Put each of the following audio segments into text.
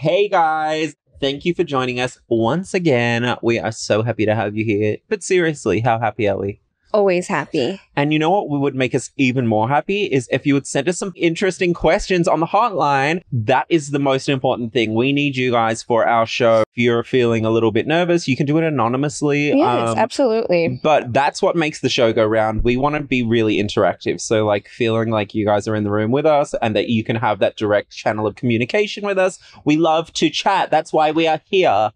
hey guys, thank you for joining us once again. We are so happy to have you here. But seriously, how happy are we? Always happy. And you know what would make us even more happy is if you would send us some interesting questions on the hotline. That is the most important thing. We need you guys for our show. If you're feeling a little bit nervous, you can do it anonymously. Yes, absolutely. But that's what makes the show go round. We want to be really interactive. So like feeling like you guys are in the room with us and that you can have that direct channel of communication with us. We love to chat. That's why we are here.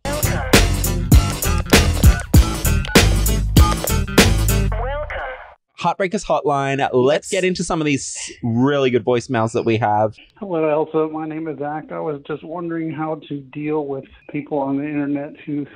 Heartbreakers Hotline. Let's get into some of these really good voicemails that we have. Hello, Elsa. My name is Zach. I was just wondering how to deal with people on the internet who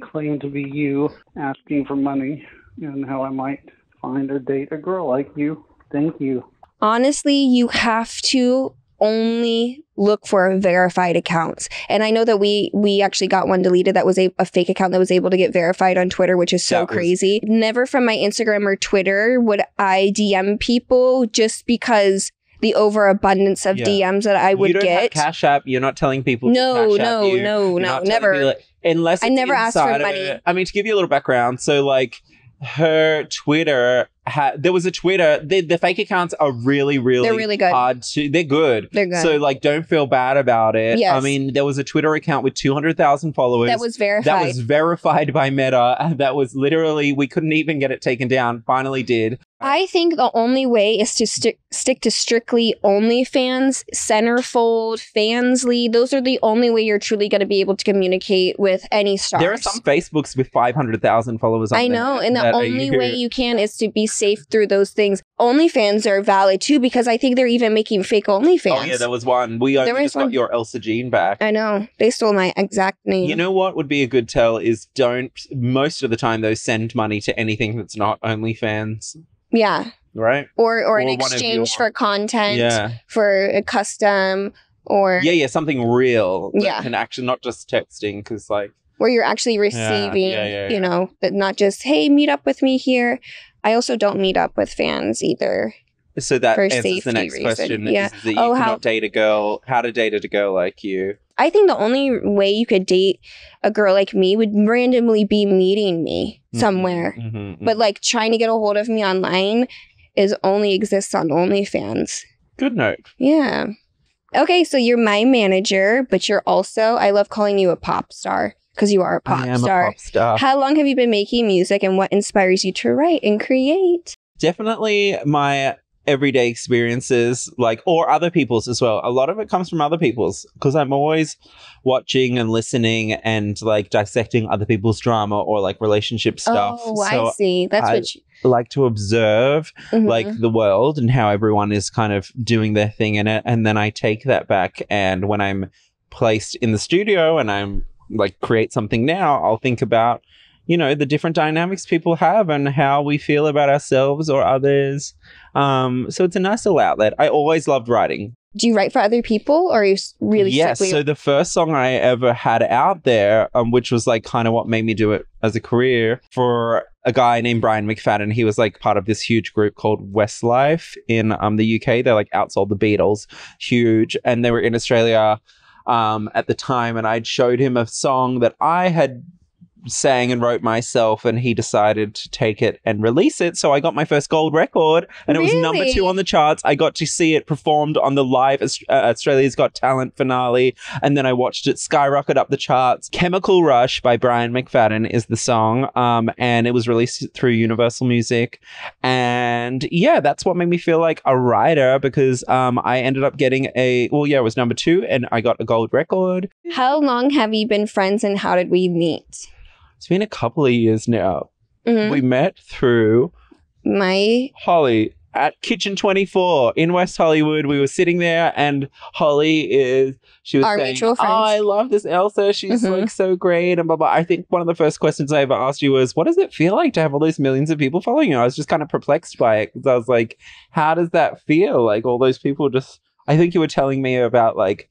claim to be you asking for money and how I might find or date a girl like you. Thank you. Honestly, you have to only look for verified accounts. And I know that we actually got one deleted that was a fake account that was able to get verified on Twitter, which is so crazy. Never from my Instagram or Twitter would I DM people just because the overabundance of DMs that I would get. You don't have Cash App. You're not telling people to Cash App you. No, never. Unless I never asked for money. I mean, to give you a little background, so like her Twitter... there was a Twitter. The fake accounts are really good. They're good. So like, don't feel bad about it. Yes. I mean, there was a Twitter account with 200,000 followers that was verified. That was verified by Meta. That was literally, we couldn't even get it taken down. Finally did. I think the only way is to stick to strictly OnlyFans, Centerfold, Fansly. Those are the only way you're truly going to be able to communicate with any stars. There are some Facebooks with 500,000 followers. I know, and the only way you can is to be safe through those things. OnlyFans are valid too because I think they're even making fake OnlyFans. Oh yeah, there was one. We only just got your Elsa Jean back. I know. They stole my exact name. You know what would be a good tell is don't, most of the time though, send money to anything that's not OnlyFans. Yeah. Right? Or in exchange for content, for a custom or... Yeah, something real. Yeah. And actually not just texting because like... Where you're actually receiving, you know, but not just, hey, meet up with me here. I also don't meet up with fans either. So that answers the next question. Yeah. Is that you cannot date a girl, how to date a girl like you. I think the only way you could date a girl like me would randomly be meeting me somewhere. Mm-hmm. But like trying to get a hold of me online only exists on OnlyFans. Good note. Yeah. Okay, so you're my manager, but you're also, I love calling you a pop star. Because you are a pop star. I am a pop star. How long have you been making music and what inspires you to write and create? Definitely my everyday experiences, like, or other people's as well. A lot of it comes from other people's because I'm always watching and listening and like dissecting other people's drama or like relationship stuff. Oh, so I see. That's what you... like to observe like the world and how everyone is kind of doing their thing in it. And then I take that back. And when I'm placed in the studio and I'm like create something now, I'll think about, you know, the different dynamics people have and how we feel about ourselves or others. So it's a nice little outlet. I always loved writing. Do you write for other people or are you really strictly? Yes, so the first song I ever had out there, which was like kind of what made me do it as a career, for a guy named Brian McFadden. He was like part of this huge group called Westlife in the UK. They like outsold the Beatles, huge. And they were in Australia at the time, and I'd showed him a song that I had sang and wrote myself, and he decided to take it and release it. So I got my first gold record, and it was number 2 on the charts. I got to see it performed on the live Australia's Got Talent finale, and then I watched it skyrocket up the charts. Chemical Rush by Brian McFadden is the song, and it was released through Universal Music. And yeah, that's what made me feel like a writer because I ended up getting it was number 2, and I got a gold record. How long have you been friends, and how did we meet? It's been a couple of years now. Mm-hmm. We met through my Holly at Kitchen 24 in West Hollywood. We were sitting there and Holly was saying, oh, I love this Elsa. She's like so great and blah, blah. I think one of the first questions I ever asked you was, what does it feel like to have all those millions of people following you? I was just kind of perplexed by it because I was like, how does that feel? Like all those people I think you were telling me about like,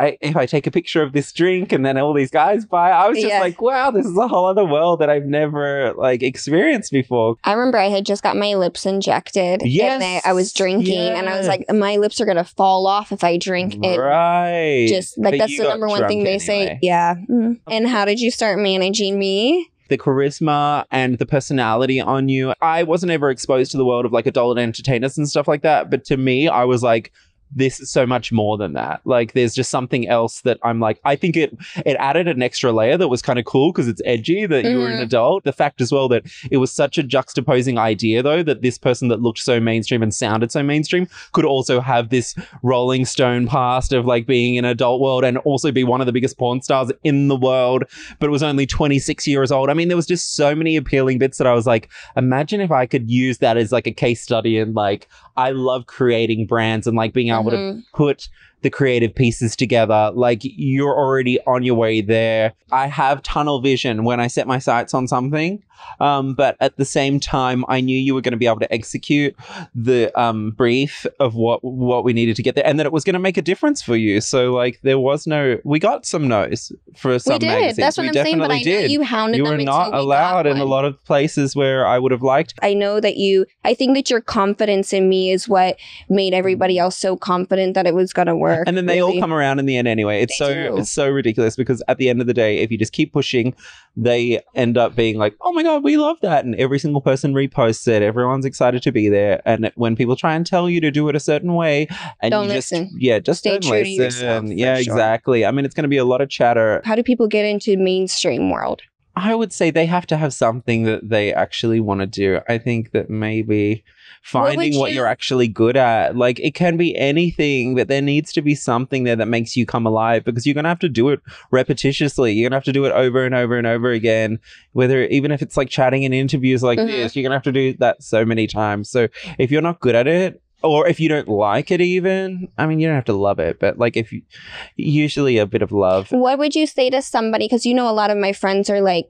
if I take a picture of this drink and then all these guys buy, I was just like, wow, this is a whole other world that I've never like experienced before. I remember I had just got my lips injected and I was drinking and I was like, my lips are going to fall off if I drink it. Right. Just like, but that's the number one thing they say. Yeah. Mm. And how did you start managing me? The charisma and the personality on you. I wasn't ever exposed to the world of like adult entertainers and stuff like that. But to me, I was like, this is so much more than that. Like, there's just something else that I'm like, I think it added an extra layer that was kind of cool because it's edgy that you were an adult. The fact as well that it was such a juxtaposing idea, though, that this person that looked so mainstream and sounded so mainstream could also have this Rolling Stone past of like being in an adult world and also be one of the biggest porn stars in the world, but was only 26 years old. I mean, there was just so many appealing bits that I was like, imagine if I could use that as like a case study. And like, I love creating brands and like being able to put the creative pieces together. Like, you're already on your way there. I have tunnel vision when I set my sights on something, but at the same time, I knew you were going to be able to execute the brief of what we needed to get there, and that it was going to make a difference for you. So like, there was no, we got some no's for some magazines. That's what I'm saying, but I know you hounded them. You were not allowed in a lot of places where I would have liked. I know that I think that your confidence in me is what made everybody else so confident that it was going to work. And then they all come around in the end anyway. It's so ridiculous because at the end of the day, if you just keep pushing, they end up being like, oh my God, we love that. And every single person reposts it. Everyone's excited to be there. And when people try and tell you to do it a certain way, and don't listen. Just stay true to yourself. Yeah, exactly. I mean, it's going to be a lot of chatter. How do people get into mainstream world? I would say they have to have something that they actually want to do. I think that maybe finding what you're actually good at, like it can be anything, but there needs to be something there that makes you come alive, because you're going to have to do it repetitiously. You're going to have to do it over and over and over again, even if it's like chatting in interviews like this, you're going to have to do that so many times. So if you're not good at it, or if you don't like it even, I mean, you don't have to love it, but like if you, usually a bit of love. What would you say to somebody? Because you know, a lot of my friends are like,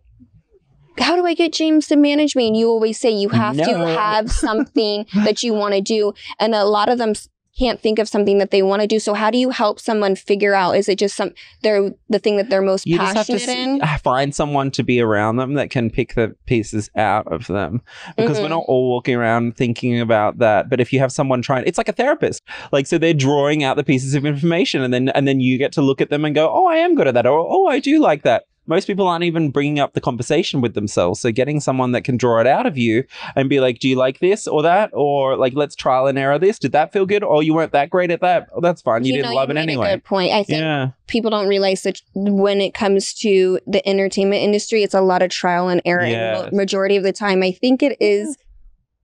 how do I get James to manage me? And you always say you have to have something that you want to do. And a lot of them can't think of something that they want to do. So how do you help someone figure out? Is it just the thing that they're most passionate in? Find someone to be around them that can pick the pieces out of them, because we're not all walking around thinking about that. But if you have someone trying, it's like a therapist. Like, so they're drawing out the pieces of information, and then you get to look at them and go, oh, I am good at that, or oh, I do like that. Most people aren't even bringing up the conversation with themselves. So getting someone that can draw it out of you and be like, do you like this or that? Or like, let's trial and error this. Did that feel good? Or you weren't that great at that. Oh, that's fine. You didn't love it anyway. A good point. I think people don't realize that when it comes to the entertainment industry, it's a lot of trial and error. Yes. And majority of the time, I think it is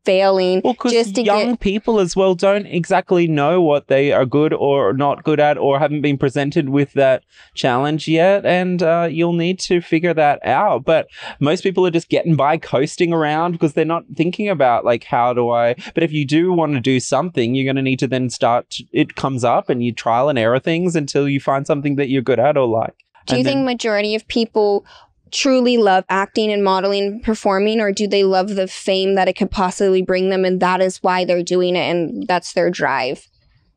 failing. Well, because young people as well don't exactly know what they are good or not good at, or haven't been presented with that challenge yet, and you'll need to figure that out. But most people are just getting by coasting around because they're not thinking about like, how do I? But if you do want to do something, you're going to need to then start. It comes up and you trial and error things until you find something that you're good at or like. Do you think majority of people truly love acting and modeling and performing, or do they love the fame that it could possibly bring them, and that is why they're doing it and that's their drive?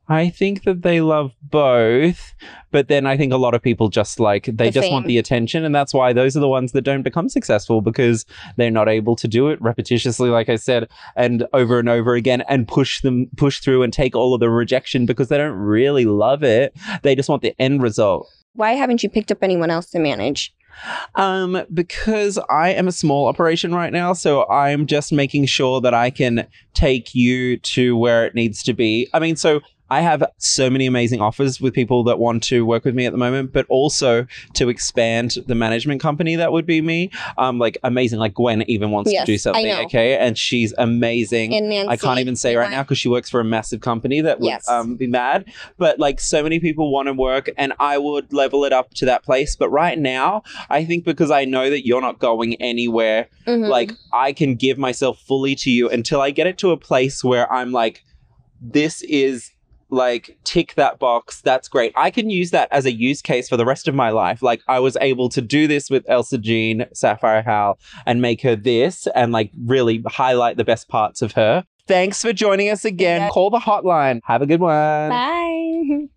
I think that they love both, but then I think a lot of people just like, they just want the attention, and that's why those are the ones that don't become successful, because they're not able to do it repetitiously, like I said, and over again, and push through and take all of the rejection because they don't really love it. They just want the end result. Why haven't you picked up anyone else to manage? Because I am a small operation right now, so I'm just making sure that I can take you to where it needs to be. I mean, so I have so many amazing offers with people that want to work with me at the moment, but also to expand the management company, that would be me. Like amazing, like Gwen even wants to do something, okay? And she's amazing. And Nancy, I can't even say right now because she works for a massive company that would be mad. But like, so many people want to work, and I would level it up to that place. But right now, I think because I know that you're not going anywhere, like I can give myself fully to you until I get it to a place where I'm like, this is... like, tick that box. That's great. I can use that as a use case for the rest of my life. Like, I was able to do this with Elsa Jean, Sapphire Howell, and make her this, and like really highlight the best parts of her. Thanks for joining us again. Call the hotline. Have a good one. Bye.